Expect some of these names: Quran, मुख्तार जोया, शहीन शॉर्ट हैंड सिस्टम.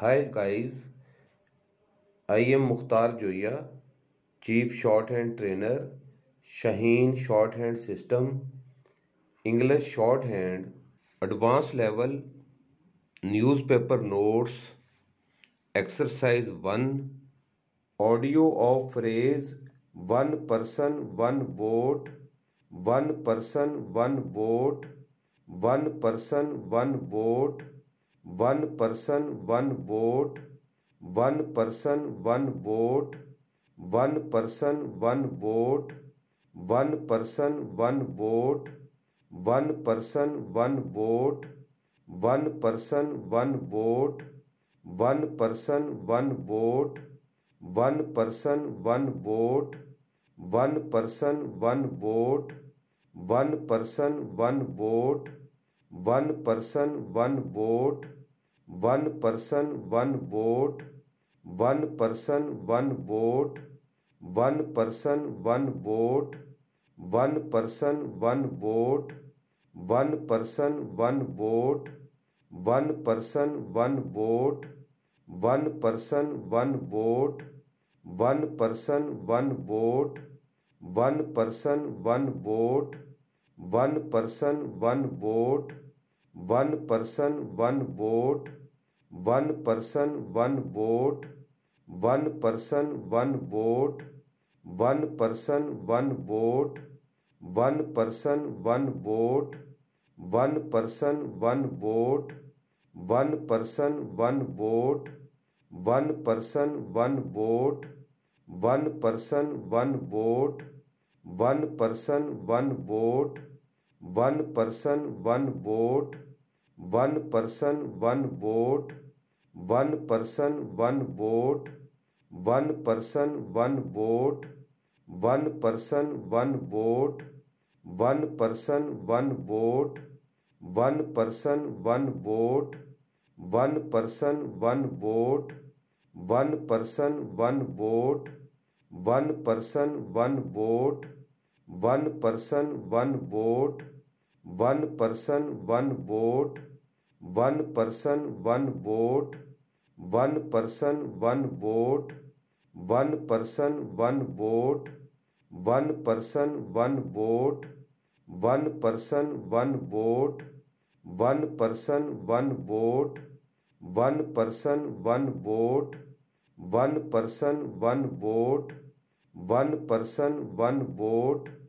hi guys, I am मुख्तार जोया, chief short hand trainer, शहीन शॉर्ट हैंड सिस्टम, English short hand, advance level, newspaper notes, exercise 1, audio of phrase, one person one vote, one person one vote, one person one vote, one person one vote, one person one vote, one person one vote, one person one vote, one person one vote, one person one vote, one person one vote, one person one vote, one person one vote, one person one vote, one person one vote, one person one vote, one person one vote, one person one vote, one person one vote, one person one vote, one person one vote, one person one vote, one person one vote, one person one vote, one person one vote, one person one vote, one person one vote, one person one vote, one person one vote, one person one vote, one person one vote, one person one vote, one person one vote, one person one vote, one person one vote, one person one vote, one person one vote, one person one vote, one person one vote, one person one vote, one person one vote, one person one vote, one person one vote, one person one vote, one person one vote, one person one vote, one person one vote, one person one vote, one person one vote, one person one vote, one person one vote, one person one vote, one person one vote, one person one vote, one person one vote, one person one vote,